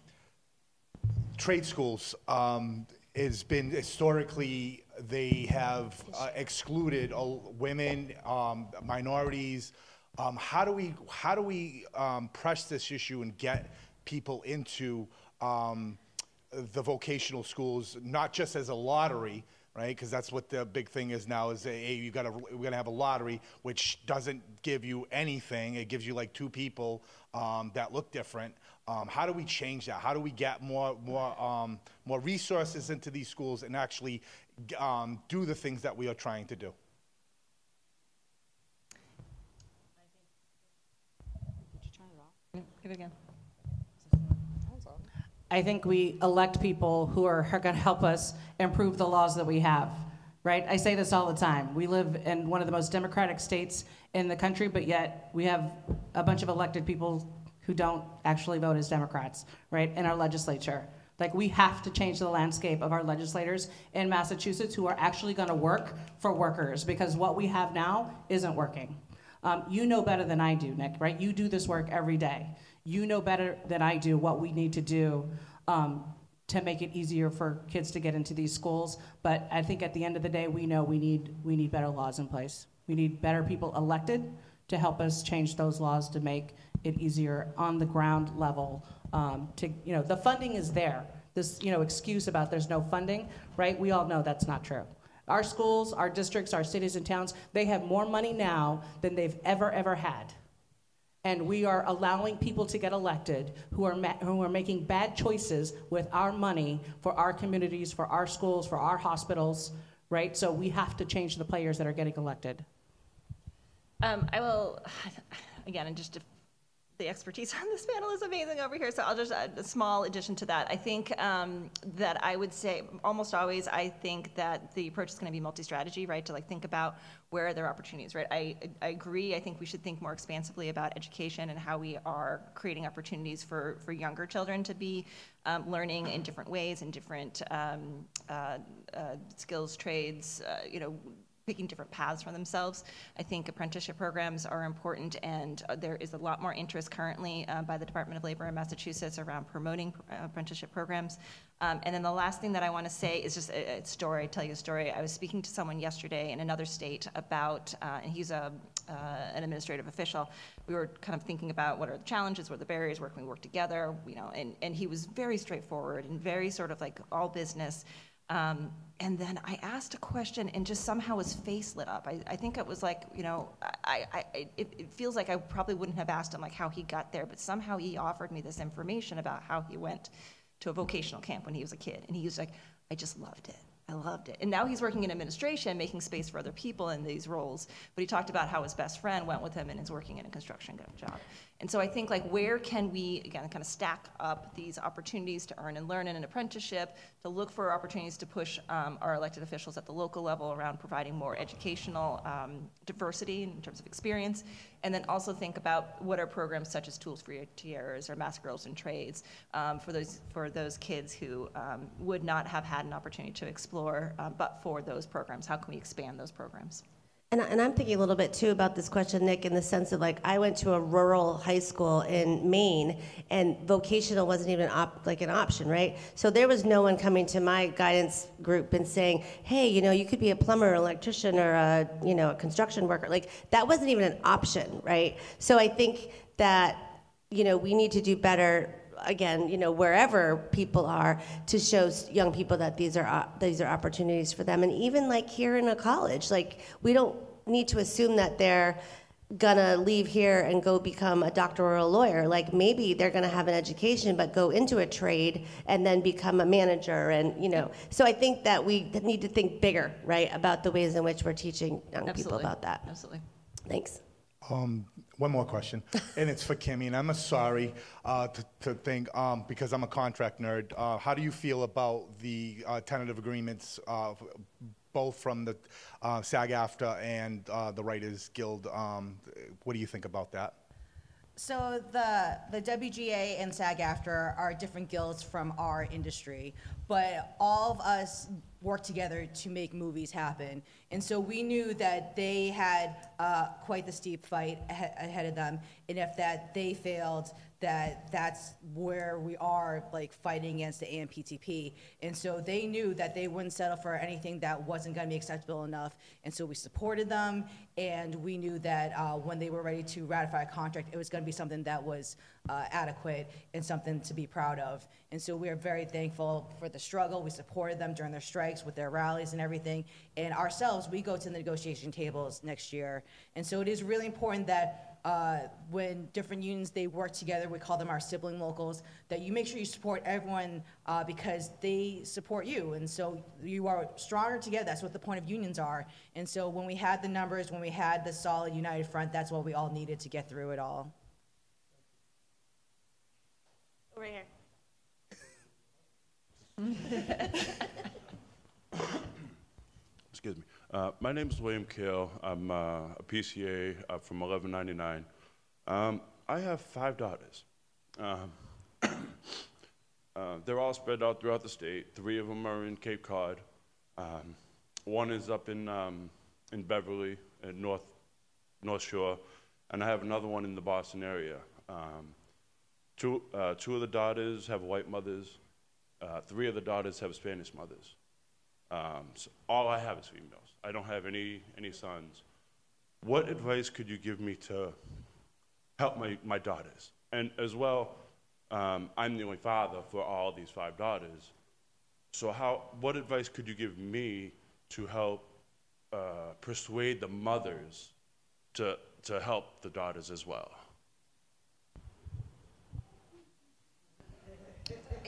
trade schools um, has been historically, they have uh, excluded all women, um, minorities. Um, how do we how do we um, press this issue and get people into um, the vocational schools, not just as a lottery? Right, because that's what the big thing is now. Is hey, you got we're gonna have a lottery, which doesn't give you anything. It gives you like two people um, that look different. Um, how do we change that? How do we get more more um, more resources into these schools and actually um, do the things that we are trying to do? Did you turn it off? Give it again. I think we elect people who are, are going to help us improve the laws that we have, right? I say this all the time. We live in one of the most democratic states in the country, but yet we have a bunch of elected people who don't actually vote as Democrats, right, in our legislature. Like, we have to change the landscape of our legislators in Massachusetts who are actually going to work for workers, because what we have now isn't working. Um, you know better than I do, Nick, right? You do this work every day. You know better than I do what we need to do um, to make it easier for kids to get into these schools. But I think at the end of the day, we know we need, we need better laws in place. We need better people elected to help us change those laws to make it easier on the ground level. Um, to, you know, the funding is there. This, you know, excuse about there's no funding, right? We all know that's not true. Our schools, our districts, our cities and towns, they have more money now than they've ever, ever had. And we are allowing people to get elected who are, ma who are making bad choices with our money for our communities, for our schools, for our hospitals, right? So we have to change the players that are getting elected. Um, I will, again, and just the expertise on this panel is amazing over here, so I'll just add a small addition to that. I think um, that I would say almost always I think that the approach is going to be multi-strategy, right, to like think about where are there opportunities, right? I, I agree. I think we should think more expansively about education and how we are creating opportunities for, for younger children to be um, learning in different ways, in different um, uh, uh, skills, trades, uh, you know, picking different paths for themselves. I think apprenticeship programs are important, and there is a lot more interest currently uh, by the Department of Labor in Massachusetts around promoting apprenticeship programs. Um, and then the last thing that I want to say is just a, a story, tell you a story. I was speaking to someone yesterday in another state about, uh, and he's a, uh, an administrative official. We were kind of thinking about what are the challenges, what are the barriers, where can we work together, you know, and, and he was very straightforward and very sort of like all business. Um, and then I asked a question, and just somehow his face lit up. I, I think it was like, you know, I, I, I it, it feels like I probably wouldn't have asked him like how he got there, but somehow he offered me this information about how he went to a vocational camp when he was a kid. And he was like, I just loved it. I loved it. And now he's working in administration, making space for other people in these roles. But he talked about how his best friend went with him and is working in a construction job. And so I think, like, where can we, again, kind of stack up these opportunities to earn and learn in an apprenticeship, to look for opportunities to push um, our elected officials at the local level around providing more educational um, diversity in terms of experience, and then also think about what are programs such as Tools for Tiaras or Mass Girls in Trades um, for those for those kids who um, would not have had an opportunity to explore. Uh, but for those programs, how can we expand those programs? And, and I'm thinking a little bit too about this question, Nick, in the sense of like I went to a rural high school in Maine, and vocational wasn't even op like an option, right? So there was no one coming to my guidance group and saying, "Hey, you know, you could be a plumber, an electrician, or a you know, a construction worker." Like that wasn't even an option, right? So I think that you know we need to do better. Again, you know, wherever people are, to show young people that these are uh, these are opportunities for them, and even like here in a college, like we don't need to assume that they're gonna leave here and go become a doctor or a lawyer. Like maybe they're gonna have an education, but go into a trade and then become a manager, and you know. So I think that we need to think bigger, right, about the ways in which we're teaching young Absolutely. People about that. Absolutely. Thanks. Um, one more question, and it's for Kimmie, and I'm a sorry uh, to, to think, um, because I'm a contract nerd, uh, how do you feel about the uh, tentative agreements, uh, both from the uh, SAG-AFTRA and uh, the Writers Guild? Um, what do you think about that? So the, the W G A and SAG-AFTRA are different guilds from our industry, but all of us work together to make movies happen. And so we knew that they had uh, quite the steep fight ahead of them, and if that they failed, that that's where we are, like fighting against the A M P T P. And so they knew that they wouldn't settle for anything that wasn't going to be acceptable enough. And so we supported them, and we knew that uh, when they were ready to ratify a contract, it was going to be something that was uh, adequate and something to be proud of. And so we are very thankful for the struggle. We supported them during their strikes with their rallies and everything. And ourselves, we go to the negotiation tables next year. And so it is really important that Uh, when different unions, they work together, we call them our sibling locals, that you make sure you support everyone uh, because they support you. And so you are stronger together. That's what the point of unions are. And so when we had the numbers, when we had the solid united front, that's what we all needed to get through it all. Over here. Excuse me. Uh, my name is William Kale. I'm uh, a P C A uh, from eleven ninety-nine. Um, I have five daughters. Um, Uh, they're all spread out throughout the state. Three of them are in Cape Cod. Um, one is up in um, in Beverly, at North North Shore, and I have another one in the Boston area. Um, two uh, two of the daughters have white mothers. Uh, three of the daughters have Spanish mothers. Um, so all I have is females. I don't have any any sons. What advice could you give me to help my my daughters? And as well, Um, I'm the only father for all these five daughters. So how, what advice could you give me to help uh, persuade the mothers to, to help the daughters as well?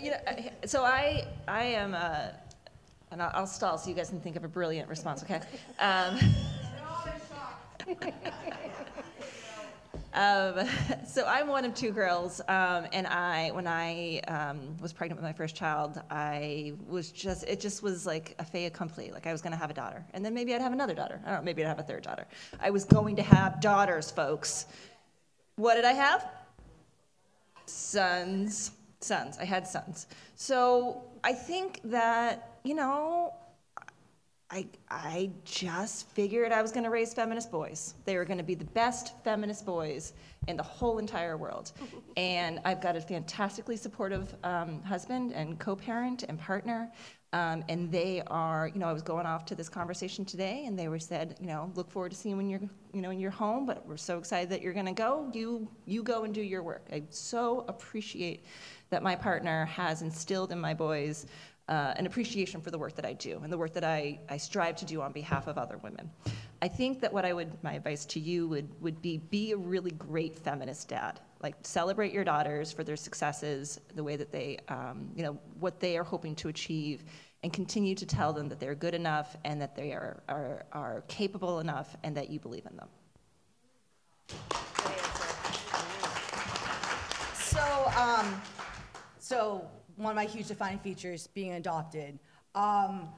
You know, so I, I am, a, and I'll stall so you guys can think of a brilliant response, okay? Um, Um, so I'm one of two girls, um, and I, when I um, was pregnant with my first child, I was just, it just was like a fait accompli, like I was going to have a daughter, and then maybe I'd have another daughter, I don't know, maybe I'd have a third daughter. I was going to have daughters, folks. What did I have? Sons. Sons. I had sons. So I think that, you know, I, I just figured I was going to raise feminist boys. They were going to be the best feminist boys in the whole entire world. And I've got a fantastically supportive um, husband and co-parent and partner. Um, and they are, you know, I was going off to this conversation today, and they were said, you know, look forward to seeing you when you're, you know, when you're home, but we're so excited that you're going to go. You, you go and do your work. I so appreciate that my partner has instilled in my boys Uh, an appreciation for the work that I do and the work that I, I strive to do on behalf of other women. I think that what I would, my advice to you would, would be, be a really great feminist dad. Like, celebrate your daughters for their successes, the way that they, um, you know, what they are hoping to achieve, and continue to tell them that they're good enough and that they are, are, are capable enough and that you believe in them. So, um, so, one of my huge defining features, being adopted. Um,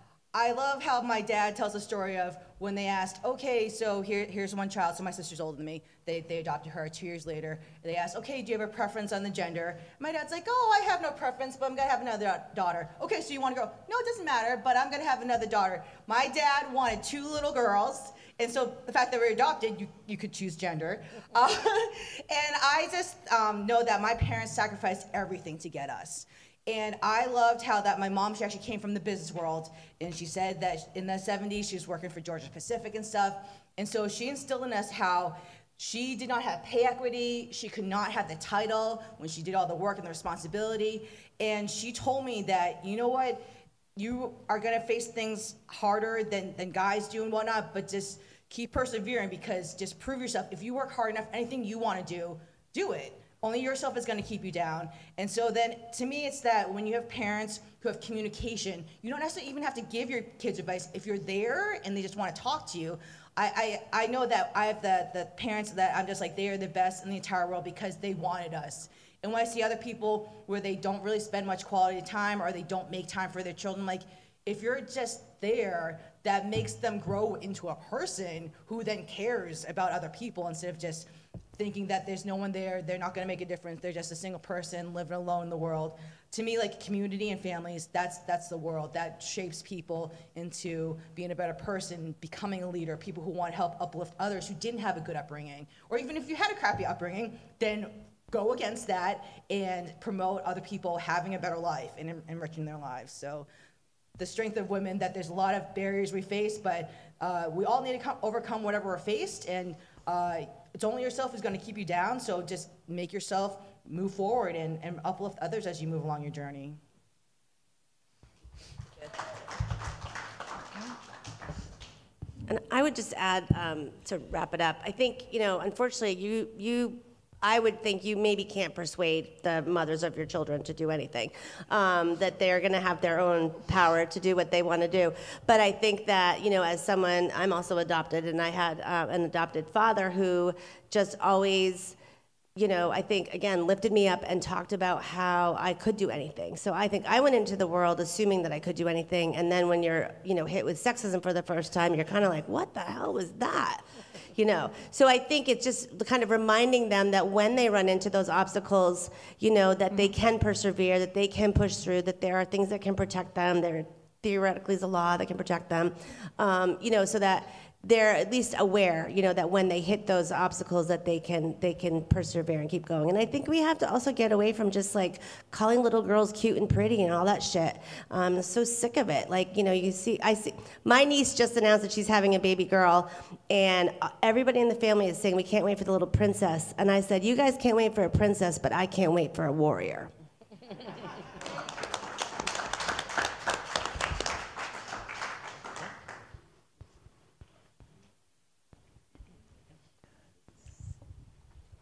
I love how my dad tells the story of when they asked, okay, so here, here's one child, so my sister's older than me, they, they adopted her two years later. They asked, okay, do you have a preference on the gender? My dad's like, oh, I have no preference, but I'm gonna have another daughter. Okay, so you want a girl? No, it doesn't matter, but I'm gonna have another daughter. My dad wanted two little girls, and so the fact that we're adopted, you, you could choose gender. Uh, and I just um, know that my parents sacrificed everything to get us. And I loved how that my mom, she actually came from the business world, and she said that in the seventies, she was working for Georgia Pacific and stuff. And so she instilled in us how she did not have pay equity, she could not have the title when she did all the work and the responsibility. And she told me that, you know what, you are gonna face things harder than, than guys do and whatnot, but just keep persevering, because just prove yourself. If you work hard enough, anything you wanna do, do it. Only yourself is going to keep you down. And so then, to me, it's that when you have parents who have communication, you don't necessarily even have to give your kids advice. If you're there and they just want to talk to you, I, I, I know that I have the, the parents that I'm just like, they are the best in the entire world because they wanted us. And when I see other people where they don't really spend much quality time or they don't make time for their children, like, if you're just there, that makes them grow into a person who then cares about other people instead of just thinking that there's no one there, they're not gonna make a difference, they're just a single person living alone in the world. To me, like, community and families, that's, that's the world. That shapes people into being a better person, becoming a leader, people who want to help uplift others who didn't have a good upbringing. Or even if you had a crappy upbringing, then go against that and promote other people having a better life and enriching their lives. So the strength of women, that there's a lot of barriers we face, but uh, we all need to come, overcome whatever we're faced, and uh, it's only yourself who's going to keep you down, so just make yourself move forward and, and uplift others as you move along your journey. And I would just add, um, to wrap it up, I think, you know, unfortunately, you, you, I would think you maybe can't persuade the mothers of your children to do anything, um, that they're going to have their own power to do what they want to do. But I think that, you know, as someone, I'm also adopted, and I had uh, an adopted father who just always, you know, I think, again, lifted me up and talked about how I could do anything. So I think I went into the world assuming that I could do anything, and then when you're, you know, hit with sexism for the first time, you're kind of like, what the hell was that? you know. So I think it's just kind of reminding them that when they run into those obstacles, you know, that they can persevere, that they can push through, that there are things that can protect them, there theoretically is a law that can protect them, um, you know, so that they're at least aware, you know, that when they hit those obstacles that they can they can persevere and keep going. And I think we have to also get away from just like calling little girls cute and pretty and all that shit. Um, I'm so sick of it. Like, you know, you see, I see my niece just announced that she's having a baby girl, and everybody in the family is saying we can't wait for the little princess. And I said, you guys can't wait for a princess, but I can't wait for a warrior.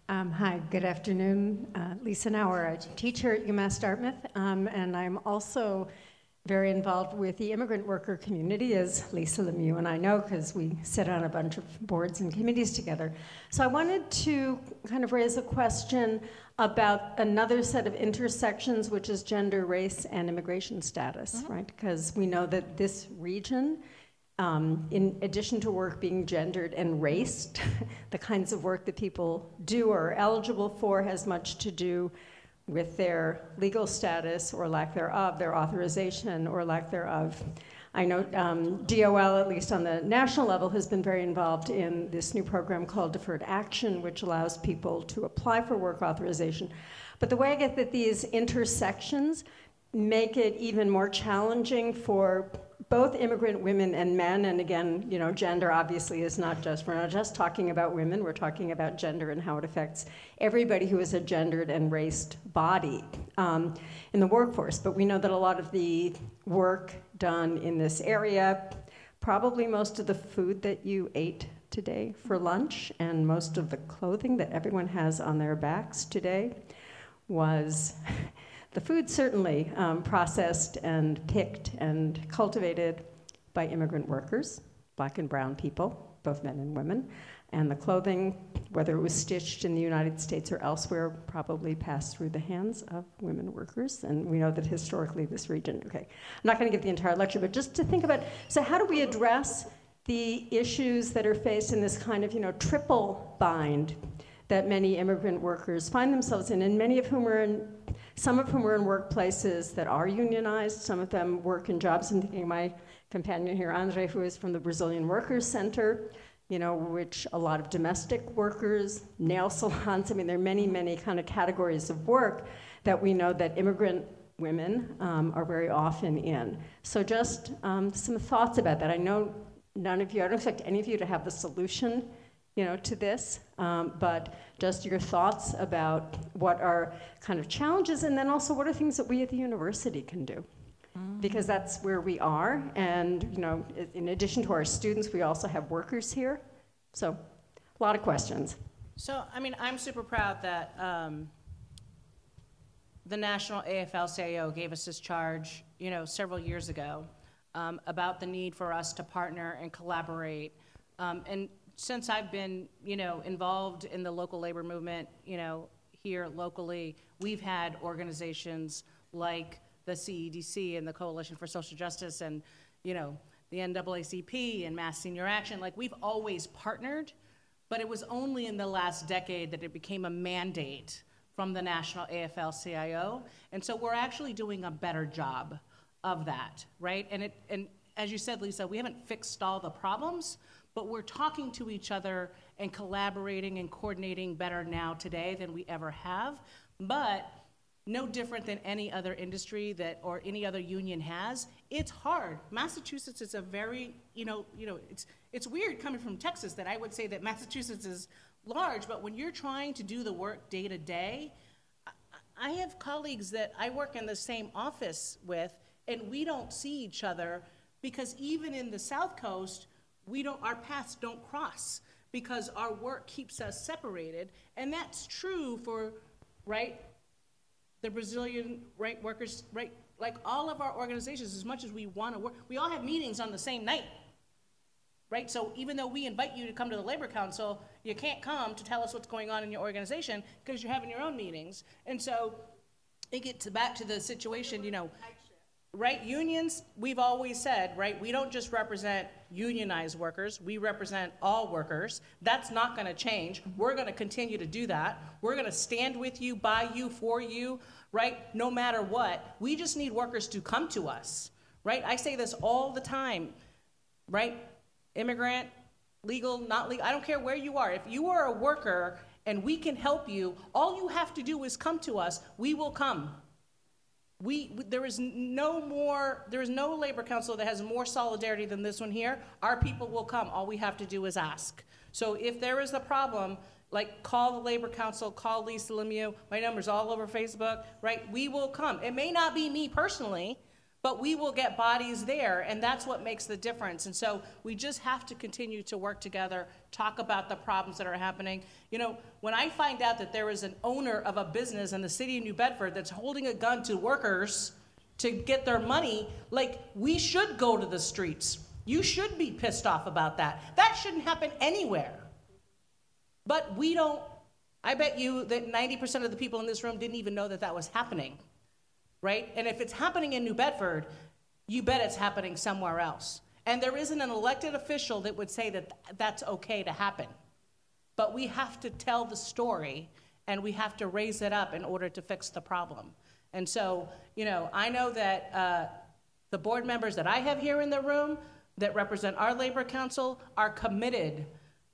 Um, hi, good afternoon. Uh, Lisa Nauer, a teacher at UMass Dartmouth, um, and I'm also very involved with the immigrant worker community, as Lisa Lemieux and I know, because we sit on a bunch of boards and committees together. So I wanted to kind of raise a question about another set of intersections, which is gender, race, and immigration status, mm-hmm. right? Because we know that this region, Um, in addition to work being gendered and raced, the kinds of work that people do or are eligible for has much to do with their legal status or lack thereof, their authorization or lack thereof. I know um, D O L, at least on the national level, has been very involved in this new program called Deferred Action, which allows people to apply for work authorization. But the way I get that these intersections make it even more challenging for both immigrant women and men, and again, you know, gender obviously is not just, we're not just talking about women, we're talking about gender and how it affects everybody who is a gendered and raced body um, in the workforce. But we know that a lot of the work done in this area, probably most of the food that you ate today for lunch and most of the clothing that everyone has on their backs today was the food certainly um, processed and picked and cultivated by immigrant workers, black and brown people, both men and women. And the clothing, whether it was stitched in the United States or elsewhere, probably passed through the hands of women workers. And we know that historically this region, okay, I'm not gonna give the entire lecture, but just to think about, so how do we address the issues that are faced in this kind of, you know, triple bind that many immigrant workers find themselves in, and many of whom are in, some of whom are in workplaces that are unionized, some of them work in jobs. I'm thinking of my companion here, Andre, who is from the Brazilian Workers Center, you know, which a lot of domestic workers, nail salons, I mean, there are many, many kind of categories of work that we know that immigrant women um, are very often in. So just um, some thoughts about that. I know none of you, I don't expect any of you to have the solution, you know, to this, um, but just your thoughts about what are kind of challenges, and then also what are things that we at the university can do, mm. because that's where we are, and you know, in addition to our students, we also have workers here, so a lot of questions. So, I mean, I'm super proud that um, the National A F L C I O gave us this charge, you know, several years ago um, about the need for us to partner and collaborate, um, and. Since I've been, you know, involved in the local labor movement, you know, here locally, we've had organizations like the C E D C and the Coalition for Social Justice and, you know, the N double A C P and Mass Senior Action. Like, we've always partnered, but it was only in the last decade that it became a mandate from the National A F L C I O. And so we're actually doing a better job of that, right? And, it, and as you said, Lisa, we haven't fixed all the problems, but we're talking to each other and collaborating and coordinating better now today than we ever have. But no different than any other industry that or any other union has, it's hard. Massachusetts is a very, you know, you know, it's it's weird coming from Texas that I would say that Massachusetts is large, but when you're trying to do the work day to day, I have colleagues that I work in the same office with, and we don't see each other because even in the South Coast, we don't, our paths don't cross because our work keeps us separated. And that's true for, right, the Brazilian right workers, right, like all of our organizations, as much as we want to work, we all have meetings on the same night, right? So even though we invite you to come to the Labor Council, you can't come to tell us what's going on in your organization because you're having your own meetings. And so it gets back to the situation, you know, right, unions, we've always said, right, we don't just represent unionized workers, we represent all workers. That's not going to change. We're going to continue to do that. We're going to stand with you, by you, for you, right, no matter what. We just need workers to come to us, right? I say this all the time, right? Immigrant, legal, not legal, I don't care where you are. If you are a worker and we can help you, all you have to do is come to us. We will come. We, there is no more, there is no labor council that has more solidarity than this one here. Our people will come. All we have to do is ask. So if there is a problem, like call the labor council, call Lisa Lemieux. My number's all over Facebook, right? We will come. It may not be me personally, but we will get bodies there, and that's what makes the difference. And so we just have to continue to work together, talk about the problems that are happening. You know, when I find out that there is an owner of a business in the city of New Bedford that's holding a gun to workers to get their money, like, we should go to the streets. You should be pissed off about that. That shouldn't happen anywhere. But we don't, I bet you that ninety percent of the people in this room didn't even know that that was happening. Right? And if it's happening in New Bedford, you bet it's happening somewhere else. And there isn't an elected official that would say that that's okay to happen. But we have to tell the story, and we have to raise it up in order to fix the problem. And so, you know, I know that uh, the board members that I have here in the room that represent our labor council are committed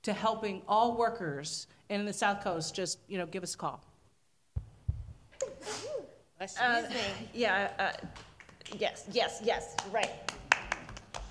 to helping all workers in the South Coast. Just, you know, give us a call. Um, yeah, uh, yes, yes, yes, right.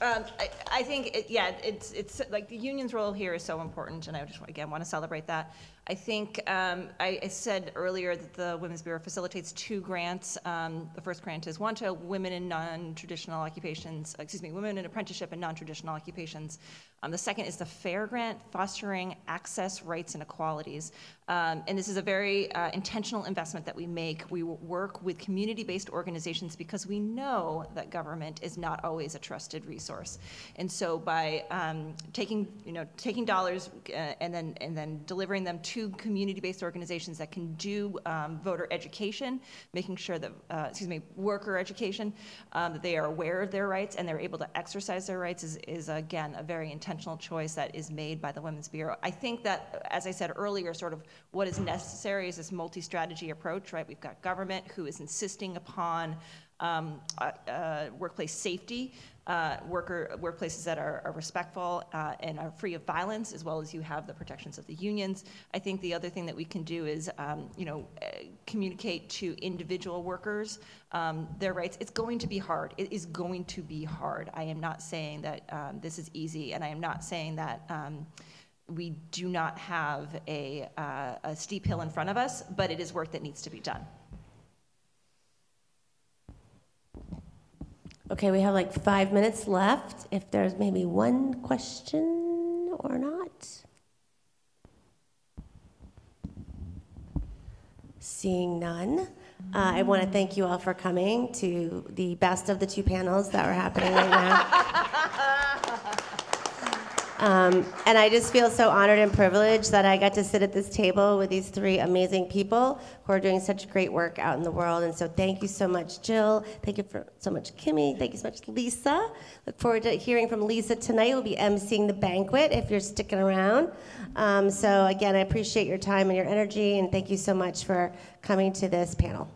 Um, I, I think, it, yeah, it's it's like the union's role here is so important, and I just, again, want to celebrate that. I think um, I, I said earlier that the Women's Bureau facilitates two grants. Um, the first grant is one to women in non-traditional occupations, excuse me, women in apprenticeship and non-traditional occupations. Um, the second is the FAIR grant, Fostering Access, Rights, and Equalities. Um, and this is a very uh, intentional investment that we make. We work with community-based organizations because we know that government is not always a trusted resource. And so by um, taking, you know, taking dollars uh, and then and then delivering them to community-based organizations that can do um, voter education, making sure that, uh, excuse me, worker education, um, that they are aware of their rights and they're able to exercise their rights is, is again, a very intentional choice that is made by the Women's Bureau. I think that, as I said earlier, sort of what is necessary is this multi-strategy approach, right? We've got government who is insisting upon um, uh, uh, workplace safety, uh, worker workplaces that are, are respectful uh, and are free of violence, as well as you have the protections of the unions. I think the other thing that we can do is, um, you know, communicate to individual workers um, their rights. It's going to be hard. It is going to be hard. I am not saying that um, this is easy, and I am not saying that um, we do not have a, uh, a steep hill in front of us, but it is work that needs to be done. Okay, we have like five minutes left. If there's maybe one question or not. Seeing none, uh, I want to thank you all for coming to the best of the two panels that were happening right now. um, and I just feel so honored and privileged that I got to sit at this table with these three amazing people who are doing such great work out in the world. And so thank you so much, Jill. Thank you for so much, Kimmie. Thank you so much, Lisa. Look forward to hearing from Lisa tonight. We'll be emceeing the banquet if you're sticking around. Um, so again, I appreciate your time and your energy, and thank you so much for coming to this panel.